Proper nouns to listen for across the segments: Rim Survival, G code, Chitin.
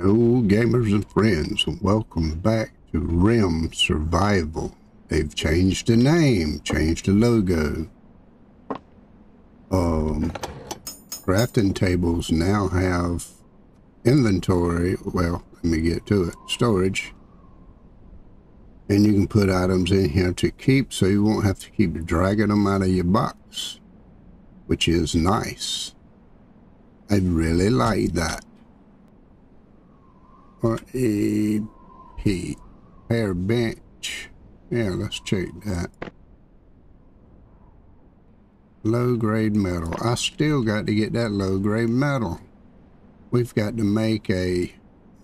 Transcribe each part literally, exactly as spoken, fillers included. Hello gamers and friends, and welcome back to Rim Survival. They've changed the name, changed the logo. Um, crafting tables now have inventory, well, let me get to it, storage. And you can put items in here to keep, so you won't have to keep dragging them out of your box, which is nice. I really like that. R A P Hair bench. Yeah, let's check that. Low grade metal. I still got to get that low grade metal. We've got to make a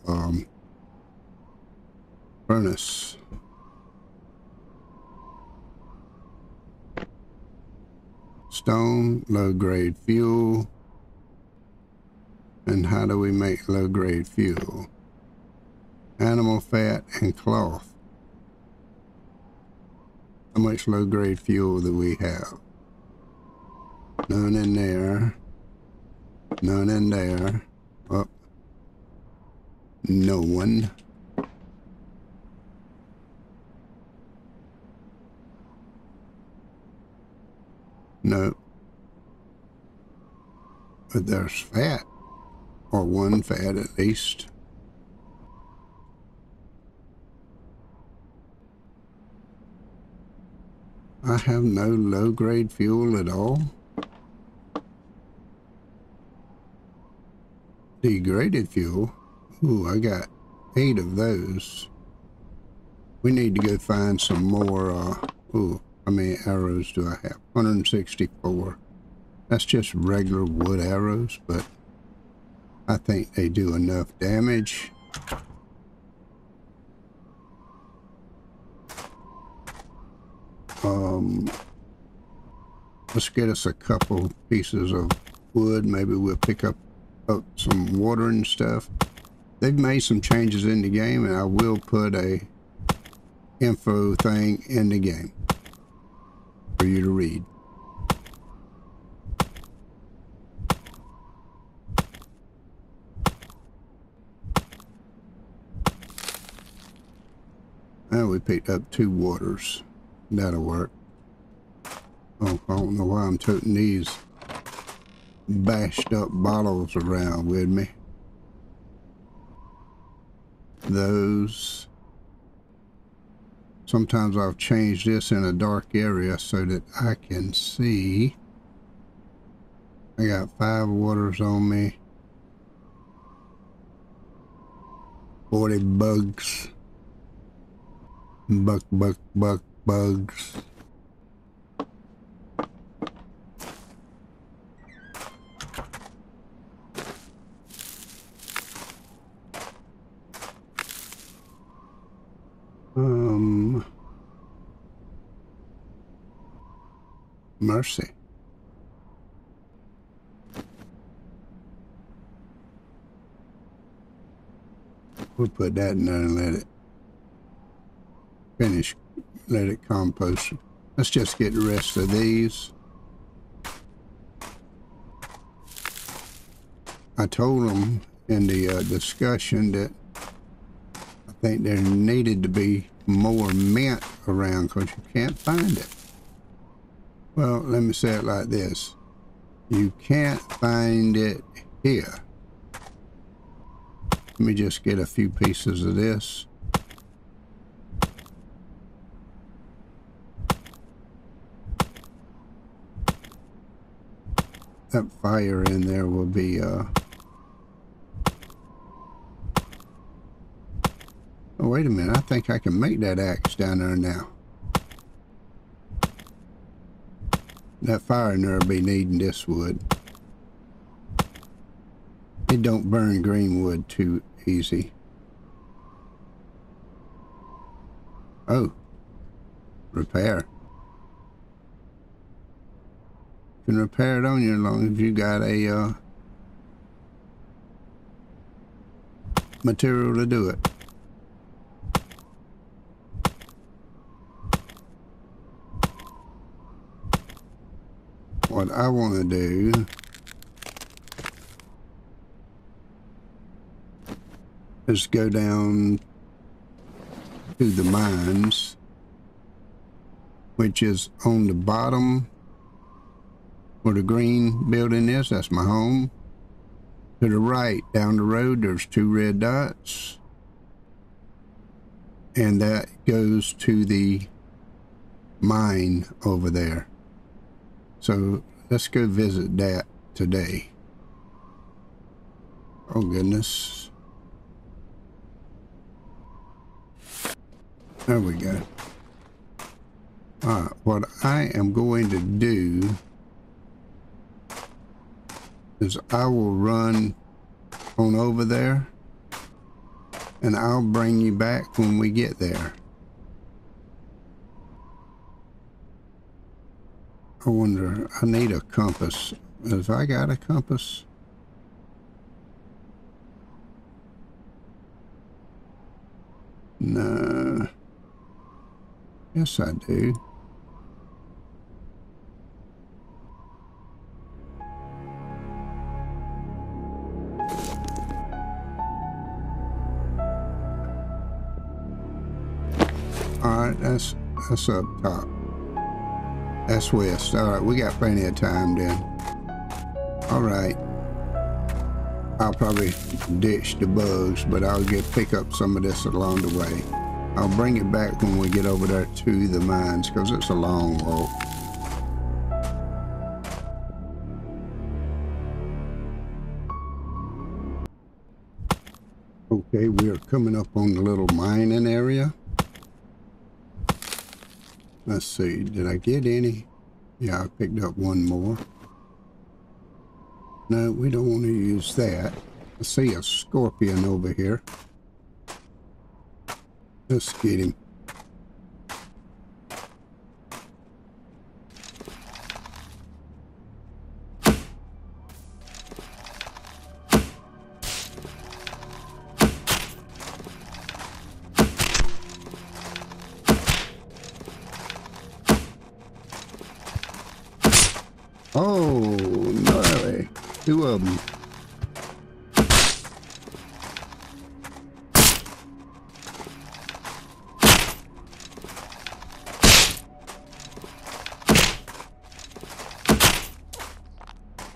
um, furnace. Stone, low grade fuel. And how do we make low grade fuel? Animal fat and cloth. How much low grade fuel do we have? None in there. None in there. Oh. No one. No. But there's fat. Or one fat at least. I have no low-grade fuel at all. Degraded fuel? Ooh, I got eight of those. We need to go find some more, uh, ooh, how many arrows do I have? one hundred sixty-four. That's just regular wood arrows, but I think they do enough damage. Um, let's get us a couple pieces of wood. Maybe we'll pick up, up some water and stuff. They've made some changes in the game, and I will put a info thing in the game for you to read. Now we picked up two waters. That'll work. Oh, I don't know why I'm toting these bashed up bottles around with me. Those. Sometimes I've changed this in a dark area so that I can see. I got five waters on me. forty bugs. Buck, buck, buck. Bugs. Um, mercy. We'll put that in there and let it finish. Let it compost. Let's just get the rest of these. I told them in the uh, discussion that I think there needed to be more mint around because you can't find it. Well, let me say it like this. You can't find it here. Let me just get a few pieces of this. That fire in there will be, uh... oh, wait a minute. I think I can make that axe down there now. That fire in there will be needing this wood. It don't burn green wood too easy. Oh. Repair. Can repair it on you as long as you got a uh, material to do it. What I want to do Let's go down to the mines, which is on the bottom where the green building is. That's my home. To the right, down the road, there's two red dots. And that goes to the mine over there. So let's go visit that today. Oh, goodness. There we go. All right, what I am going to do is I will run on over there and I'll bring you back when we get there. I wonder, I need a compass. Have I got a compass? No. Yes, I do. Alright, that's, that's up top. That's west. Alright, we got plenty of time then. Alright. I'll probably ditch the bugs, but I'll get pick up some of this along the way. I'll bring it back when we get over there to the mines, because it's a long walk. Okay, we are coming up on the little mining area. Let's see, did I get any? Yeah, I picked up one more. No, we don't want to use that. I see a scorpion over here. Let's get him. Oh, no, two of them.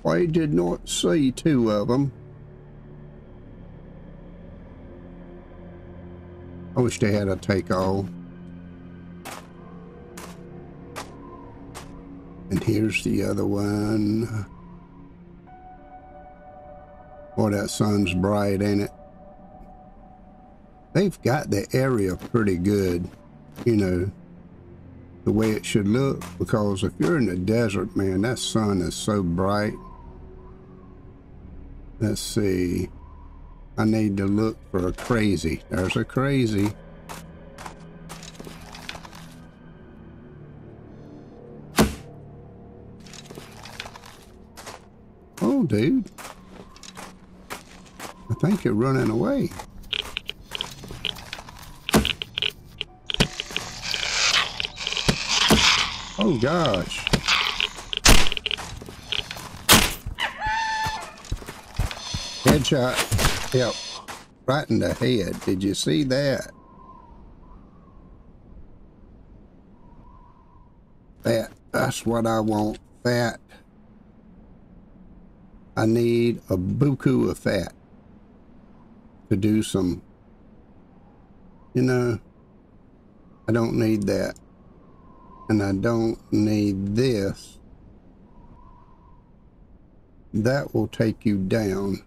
I did not see two of them. I wish they had a take-all. And here's the other one. Boy, that sun's bright, ain't it? They've got the area pretty good, you know, the way it should look. Because if you're in the desert, man, that sun is so bright. Let's see. I need to look for a crazy. There's a crazy. Oh, dude. I think you're running away. Oh, gosh. Headshot. Yep. Right in the head. Did you see that? That. That's what I want. That. I need a buku of fat to do some. You know, I don't need that. And I don't need this. That will take you down.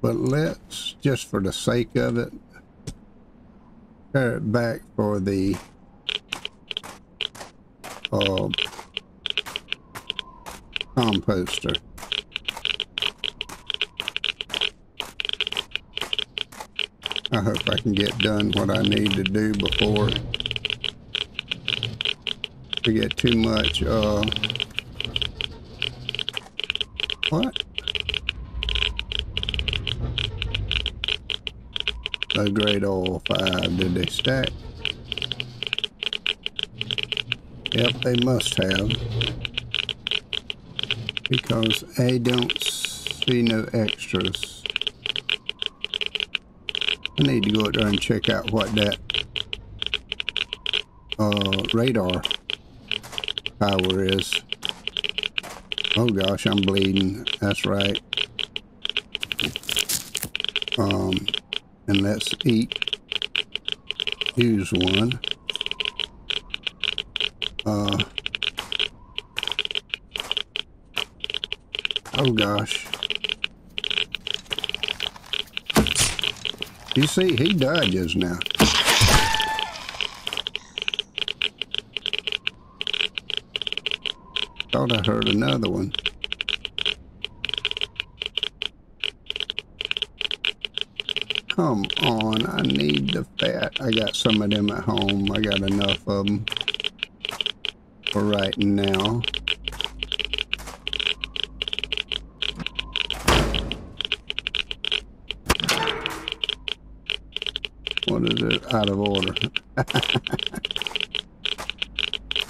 But let's, just for the sake of it, pair it back for the uh, composter. I hope I can get done what I need to do before we get too much. Uh, what? A great old five. Did they stack? Yep, they must have. Because I don't see no extras. I need to go out there and check out what that uh, radar tower is. Oh gosh, I'm bleeding. That's right. Um, and let's eat. Use one. Uh, oh gosh. You see, he died just now. Thought I heard another one. Come on, I need the fat. I got some of them at home. I got enough of them for right now. What is it? Out of order.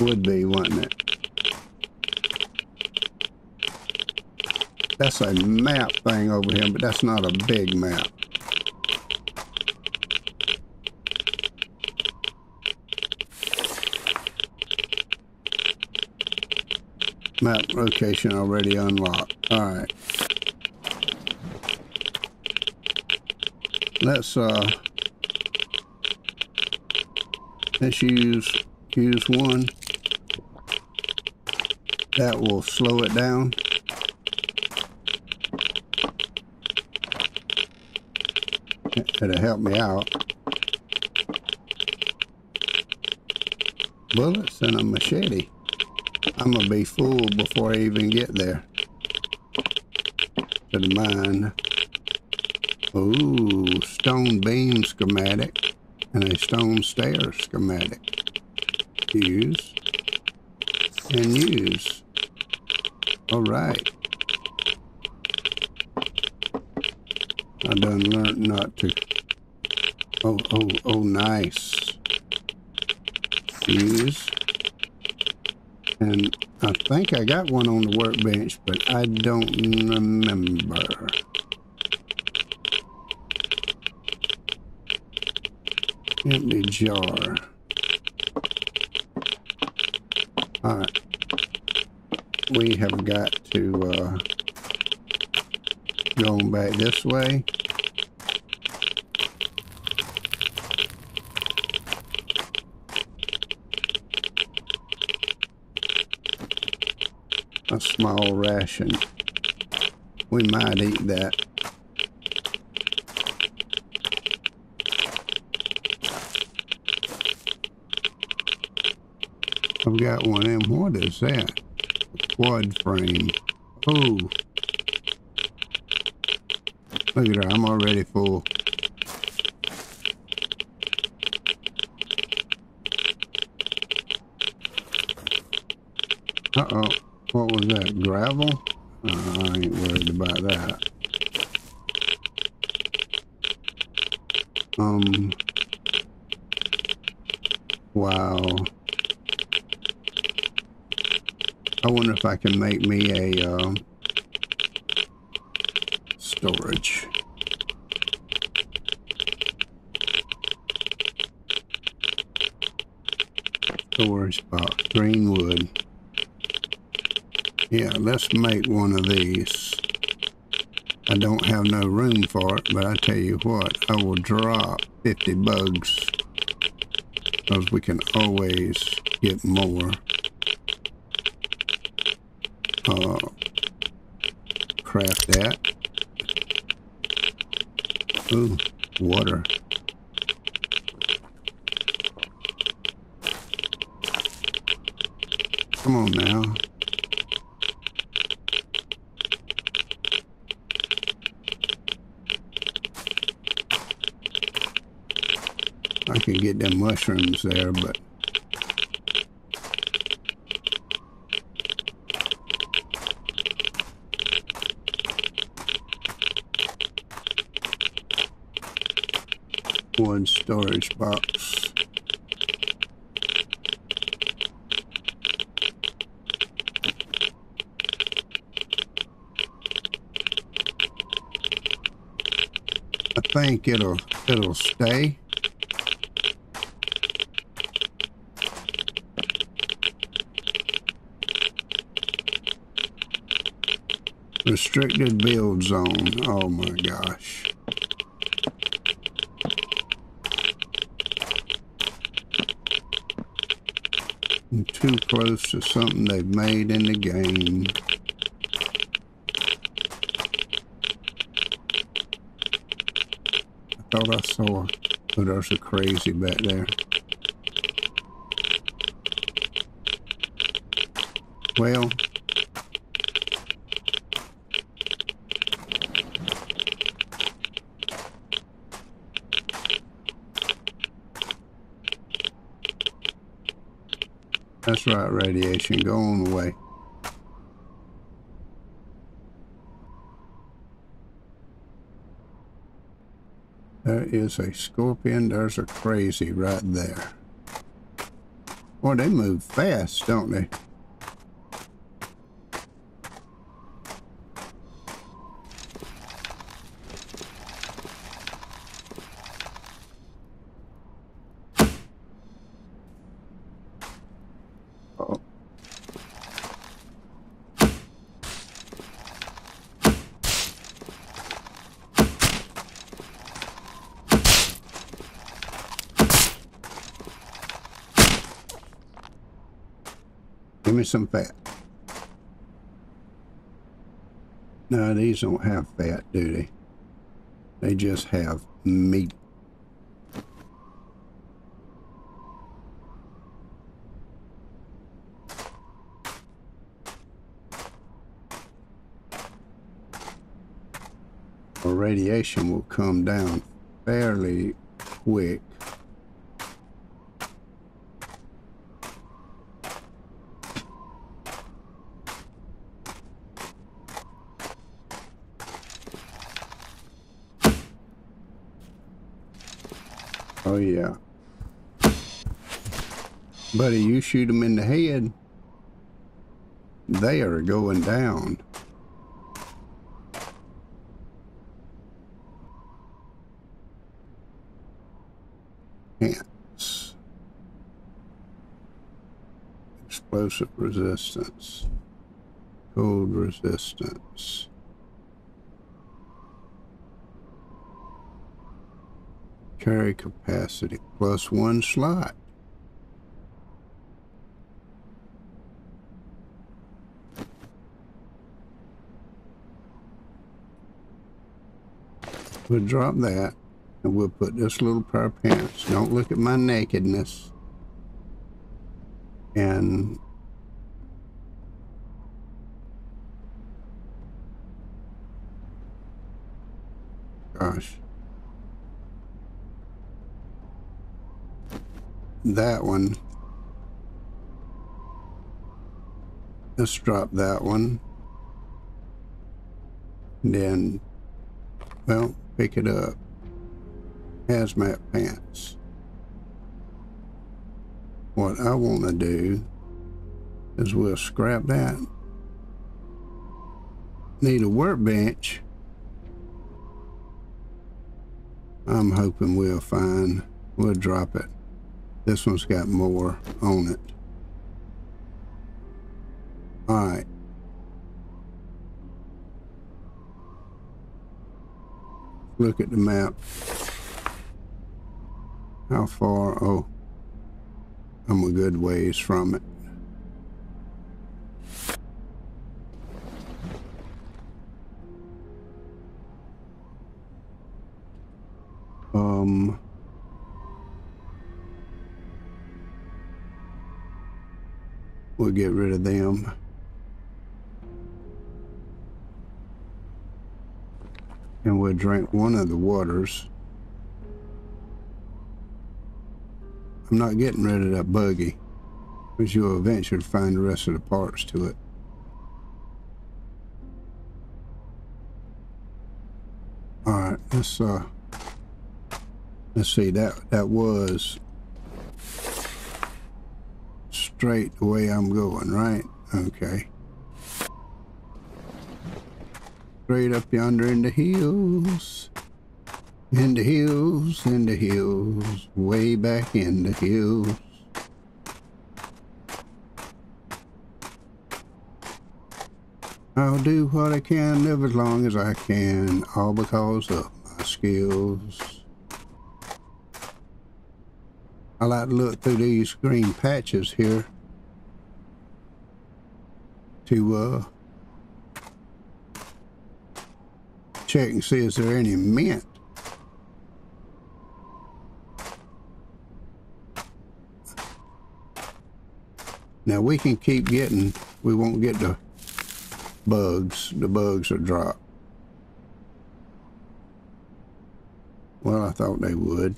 Would be, wouldn't it? That's a map thing over here, but that's not a big map. Map location already unlocked. All right. Let's uh let's use use one. That will slow it down. It'll help me out. Bullets and a machete. I'm gonna be fooled before I even get there. To the mine. Ooh, stone beam schematic and a stone stair schematic. Use and use. All right. I done learned not to. Oh, oh, oh, nice. Use. And I think I got one on the workbench, but I don't remember. Empty jar. All right. We have got to uh, go back this way. A small ration. We might eat that. I've got one of them. What is that? A quad frame. Oh. Look at her. I'm already full. Uh-oh. What was that? Gravel? Uh, I ain't worried about that. Um. Wow. I wonder if I can make me a um, storage. Storage box. Green wood. Yeah, let's make one of these. I don't have no room for it, but I tell you what, I will drop fifty bugs because we can always get more. Uh, craft that. Ooh, water. Come on now. I can get them mushrooms there, but one storage box. I think it'll it'll stay. Restricted build zone. Oh my gosh. I'm too close to something they've made in the game. I thought I saw, but there's a crazy back there. Well. That's right, radiation. Go on the way. There is a scorpion. There's a crazy right there. Boy, they move fast, don't they? Give me some fat. No, these don't have fat, do they? They just have meat. Our radiation will come down fairly quick. Oh, yeah. Buddy, you shoot them in the head, they are going down. Ants. Explosive resistance. Cold resistance. Carry capacity plus one slot. We'll drop that and we'll put this little pair of pants. Don't look at my nakedness. And gosh. That one. Let's drop that one. And then, well, pick it up. Hazmat pants. What I want to do is we'll scrap that. Need a workbench. I'm hoping we'll find. We'll drop it. This one's got more on it. All right. Look at the map. How far? Oh, I'm a good ways from it. Um... We'll get rid of them. And we'll drink one of the waters. I'm not getting rid of that buggy, because you'll eventually find the rest of the parts to it. Alright, let's uh let's see, that that was straight the way I'm going, right? Okay. Straight up yonder in the hills. In the hills, in the hills, way back in the hills. I'll do what I can, live as long as I can, all because of my skills. I like to look through these green patches here to uh, check and see is there any mint. Now we can keep getting, we won't get the bugs. The bugs are dropped. Well, I thought they would.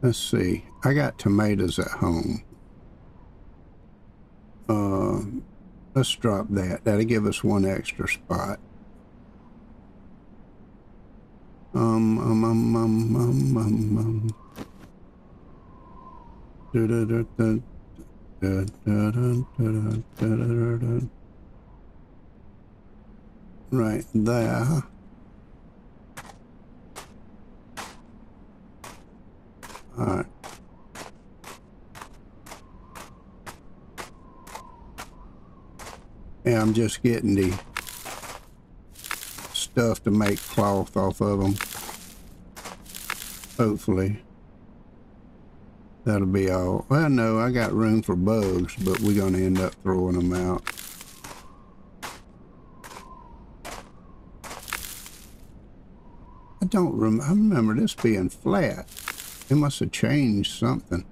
Let's see. I got tomatoes at home. Uh, let's drop that. That'll give us one extra spot. Um, um, um, um, um, um, um. Da, da, da, da, da, da, da, da, da, da. Right there. All right. Yeah, I'm just getting the stuff to make cloth off of them. Hopefully that'll be all. Well, no, I got room for bugs, but we're gonna end up throwing them out. I don't remember. I remember this being flat. It must have changed something.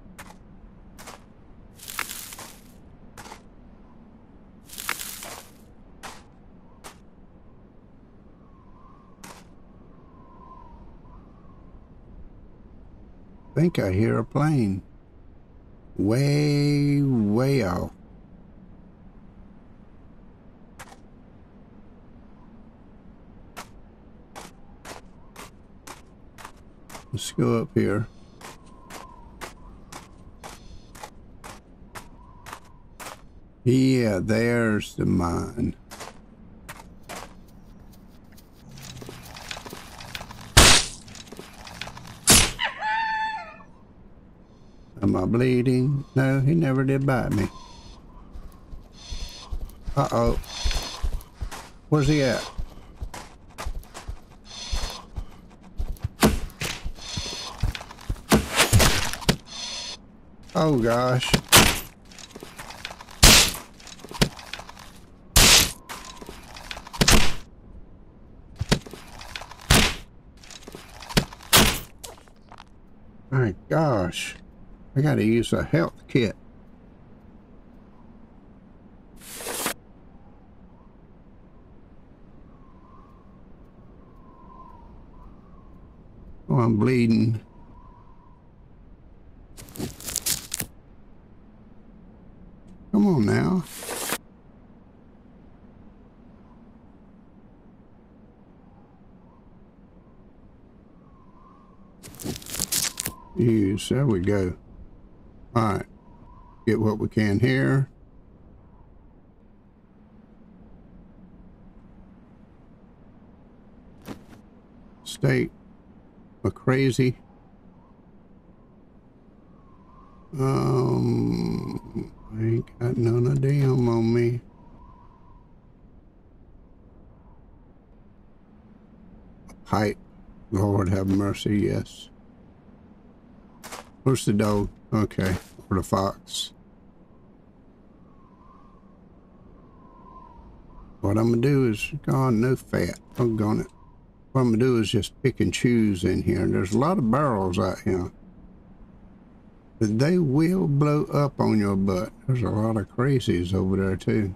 I think I hear a plane way, way off. Let's go up here. Yeah, there's the mine. Am I bleeding? No, he never did bite me. Uh-oh. Where's he at? Oh, gosh. My gosh. I gotta use a health kit. Oh, I'm bleeding. Come on now. Use, there we go. All right, get what we can here. Steak, a crazy. Um, I ain't got none of them on me. A pipe, Lord have mercy, yes. Where's the dog? Okay, or the fox. What I'm gonna do is, God, no fat. I'm gonna. What I'm gonna do is just pick and choose in here. There's a lot of barrels out here, but they will blow up on your butt. There's a lot of crazies over there too.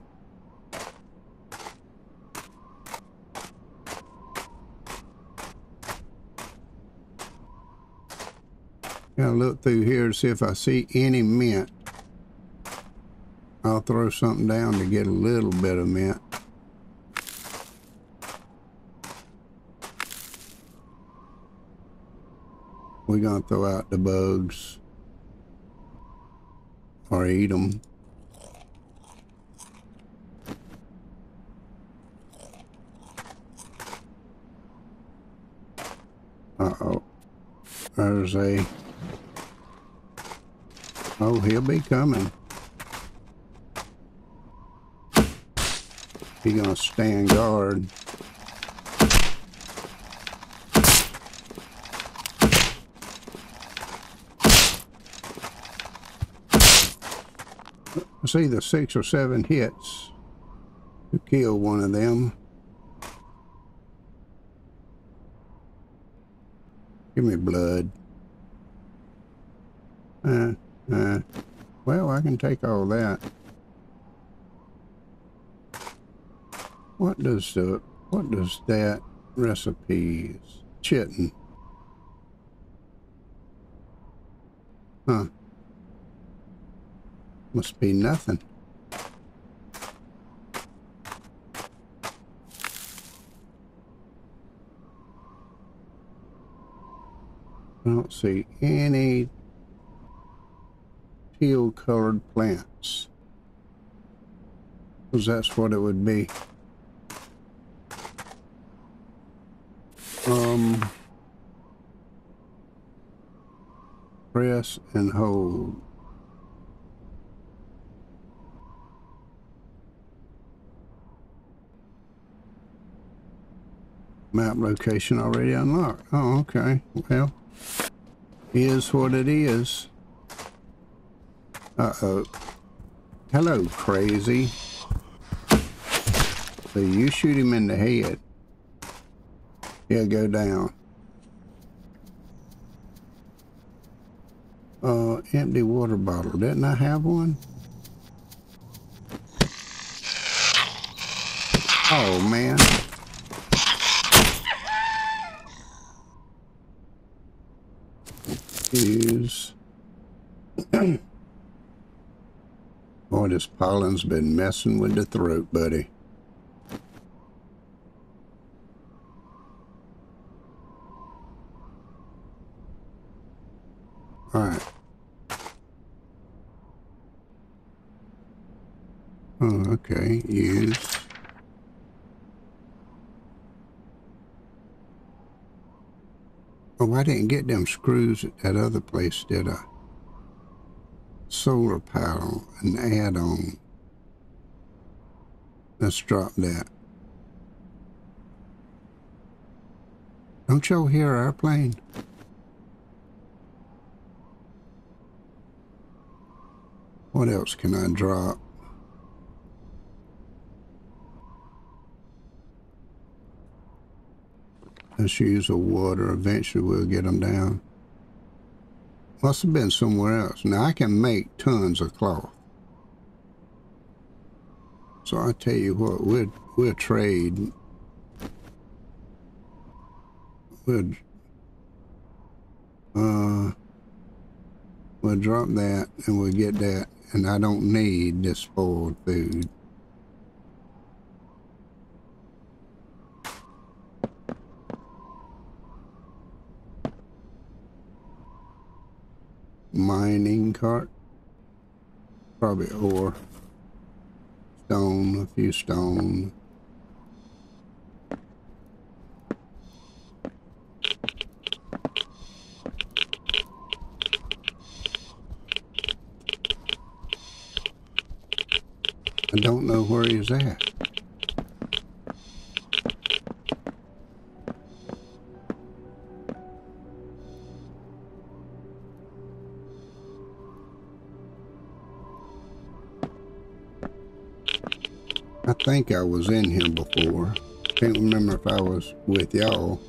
Gotta look through here to see if I see any mint. I'll throw something down to get a little bit of mint. We're gonna throw out the bugs or eat them. There's a... Oh, he'll be coming. He's gonna stand guard. It's either six or seven hits to kill one of them. Give me blood. Uh, uh, well, I can take all that. What does the, what does that recipe is? Chitin. Huh. Must be nothing. I don't see any teal colored plants. Because that's what it would be. Um, press and hold. Map location already unlocked. Oh, okay. Well, is what it is. Uh-oh. Hello, crazy. So you shoot him in the head. He'll go down. Uh, empty water bottle. Didn't I have one? Oh, man. Use. Boy, this pollen's been messing with the throat, buddy. All right. Oh, okay. Use. Oh, I didn't get them screws at that other place, did I? Solar panel, an add-on. Let's drop that. Don't y'all hear our plane? What else can I drop? Let's use the water. Eventually we'll get them down. Must have been somewhere else. Now I can make tons of cloth. So I tell you what, we'll, we'll trade. We'll, uh, we'll drop that and we'll get that. And I don't need this spoiled food. Mining cart, probably ore, stone, a few stone. I don't know where he's at. I think I was in him before. Can't remember if I was with y'all.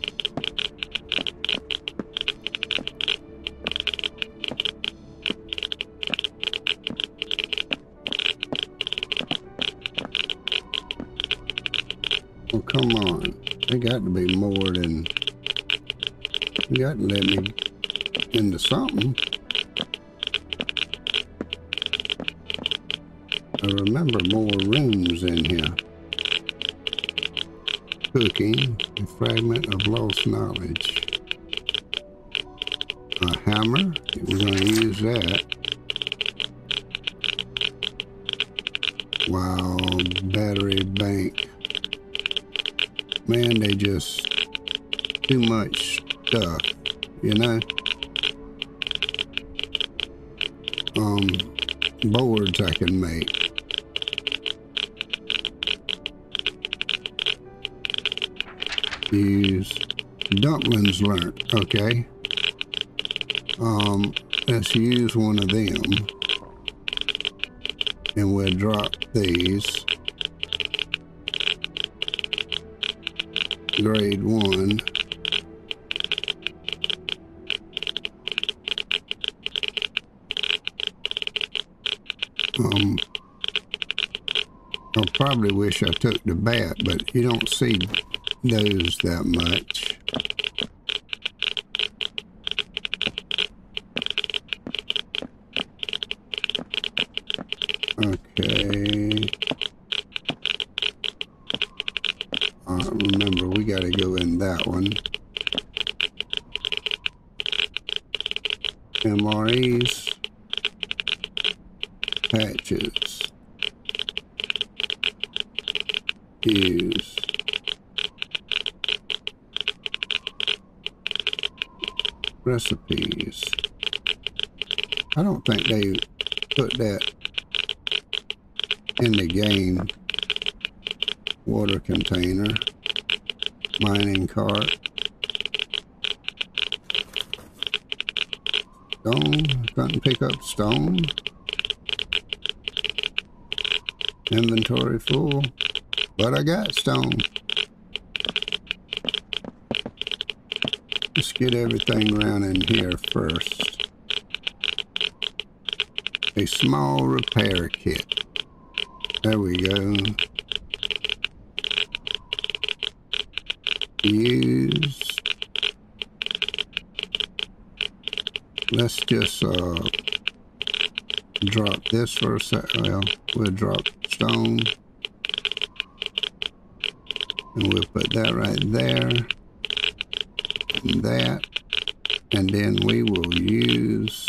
Well, come on. They got to be more than... You got to let me into something. I remember more rooms in here. Cooking, a fragment of lost knowledge. A hammer, we're going to use that. Wow, battery bank. Man, they just... too much stuff, you know? um, boards I can make. Use dumplings learned, okay. Um, let's use one of them. And we'll drop these. Grade one. Um, I probably wish I took the bat, but you don't see those that much. Okay. Uh, remember, we got to go in that one. M R Es. Patches. Use. Recipes. I don't think they put that in the game. Water container. Mining cart. Stone. Couldn't pick up stone. Inventory full. But I got stone. Let's get everything around in here first. A small repair kit. There we go. Use. Let's just uh, drop this for a sec. Well, we'll drop stone. And we'll put that right there. And that. And then we will use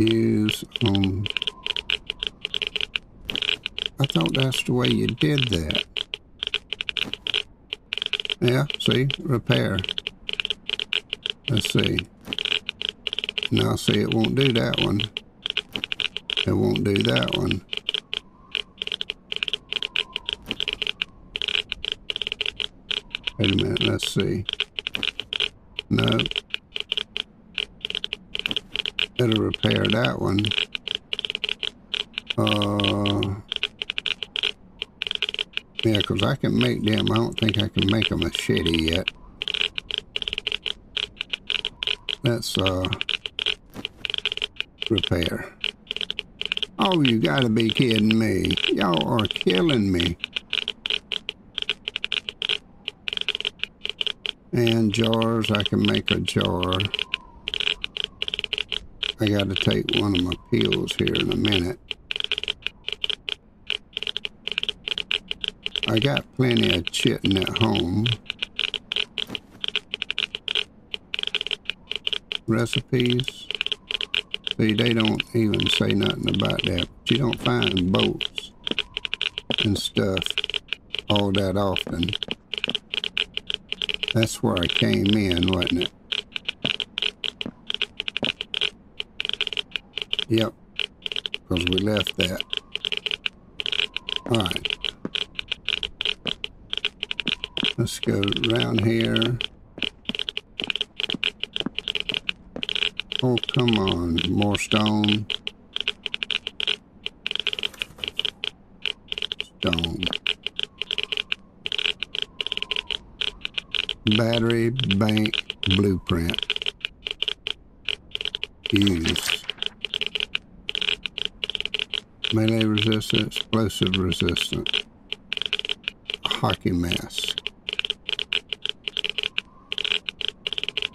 use um I thought that's the way you did that. Yeah, see, repair. Let's see. Now see, it won't do that one. It won't do that one. Wait a minute, let's see. No. Better repair that one. Uh, yeah, because I can make them. I don't think I can make a machete yet. Let's uh, repair. Oh, you gotta be kidding me. Y'all are killing me. And jars. I can make a jar. I gotta take one of my pills here in a minute. I got plenty of chitin at home. Recipes. See, they don't even say nothing about that. But you don't find bolts and stuff all that often. That's where I came in, wasn't it? Yep, because we left that. All right. Let's go around here. Oh, come on. More stone. Stone. Battery bank blueprint. Use. Melee resistance, explosive resistance, hockey mask.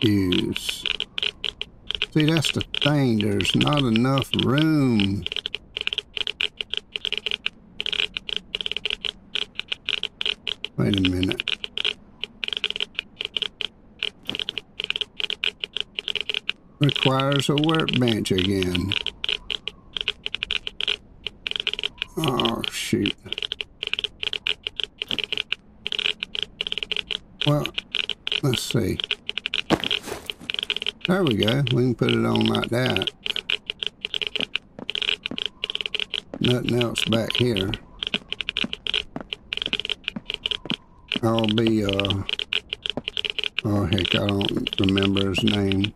Use. See, that's the thing. There's not enough room. Wait a minute. Requires a workbench again. Oh, shoot. let's see. There we go. We can put it on like that. Nothing else back here. I'll be, uh, oh heck, I don't remember his name.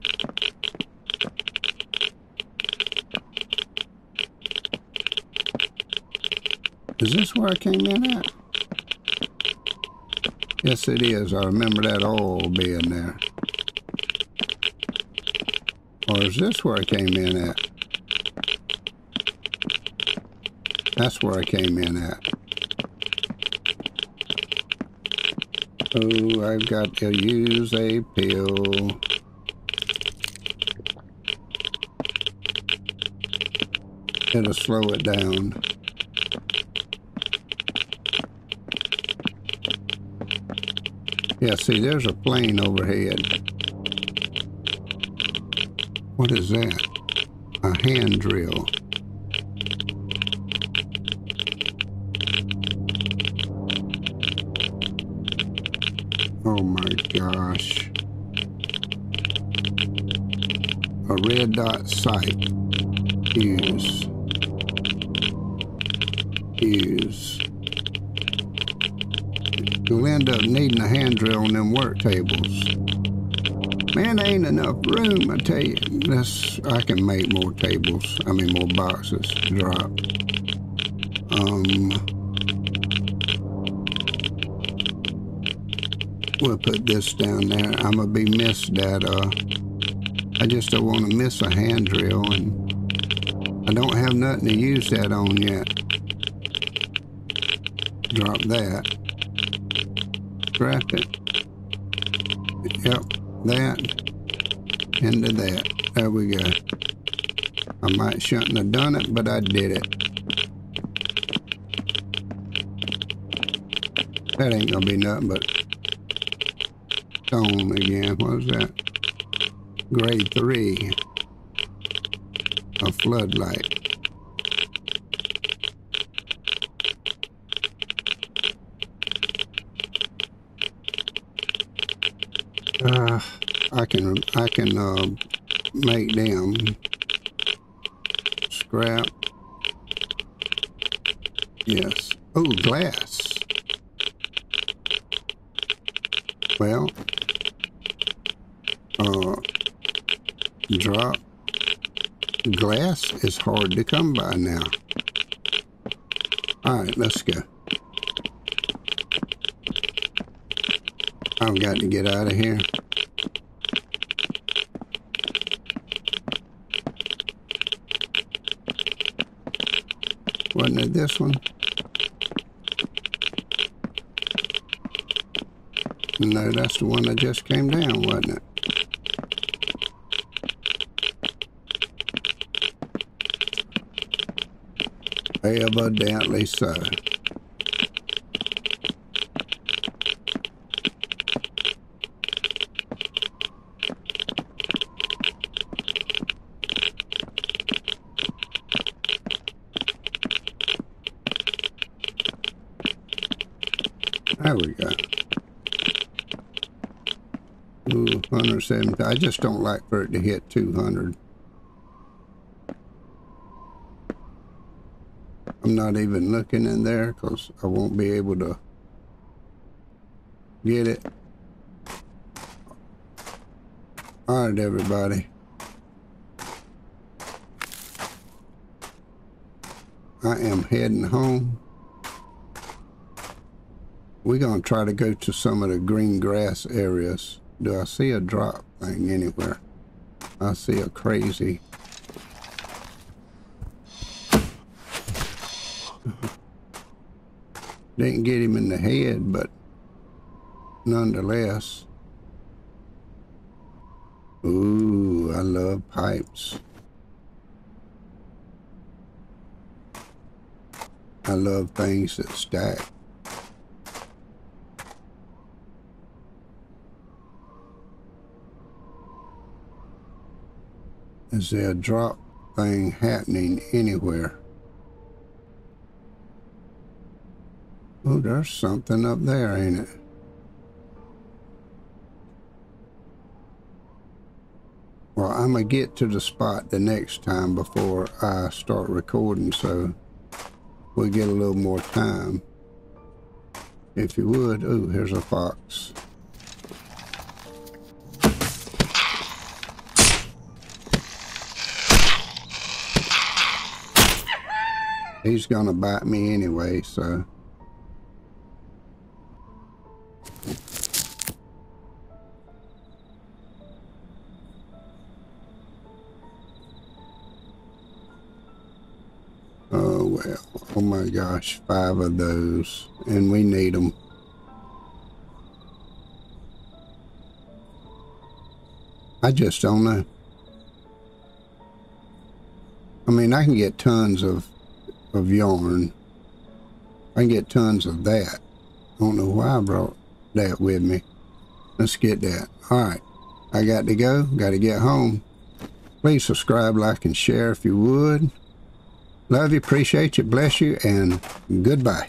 Is this where I came in at? Yes, it is. I remember that oil being there. Or is this where I came in at? That's where I came in at. Oh, I've got to use a pill. It'll slow it down. Yeah, see, there's a plane overhead. What is that? A hand drill. Oh my gosh. A red dot sight. Use. Use. You'll end up needing a hand drill on them work tables. Man, there ain't enough room, I tell you. That's, I can make more tables. I mean, more boxes to drop. Um, we'll put this down there. I'm going to be missed that. Uh, I just don't want to miss a hand drill. And I don't have nothing to use that on yet. Drop that. Scrap it. Yep, that into that. There we go. I might shouldn't have done it, but I did it. That ain't gonna be nothing but stone again. What was that? Grade three. A floodlight. Uh, I can, I can uh, make them scrap, yes, oh, glass, well, uh, drop, glass is hard to come by now. All right, let's go. I've got to get out of here. Wasn't it this one? No, that's the one that just came down, wasn't it? Evidently so. There we go. Ooh, one seventy. I just don't like for it to hit two hundred. I'm not even looking in there because I won't be able to get it. All right, everybody. I am heading home. We're going to try to go to some of the green grass areas. Do I see a drop thing anywhere? I see a crazy. Didn't get him in the head, but nonetheless. Ooh, I love pipes. I love things that stack. Is there a drop thing happening anywhere? Oh, there's something up there, ain't it? I'm gonna get to the spot the next time before I start recording, so we'll get a little more time. If you would. Oh, here's a fox. He's gonna bite me anyway, so. Oh well, oh my gosh, five of those, and we need them. I just don't know. I mean, I can get tons of of yarn. I can get tons of that. I don't know why I brought that with me. Let's get that. All right, I got to go, got to get home. Please subscribe, like, and share if you would. Love you, appreciate you, bless you, and goodbye.